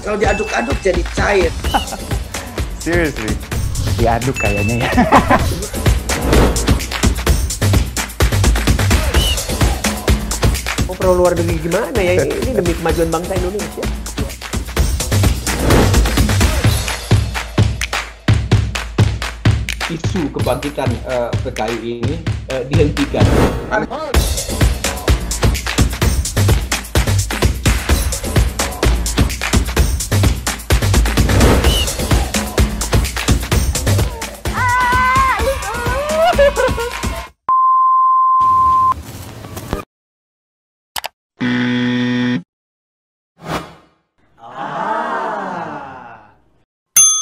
Kalau diaduk-aduk jadi cair. Seriously? Diaduk kayaknya ya. Pro luar negeri gimana ya? Ini demi kemajuan bangsa Indonesia. Isu kebangkitan PKI ini dihentikan.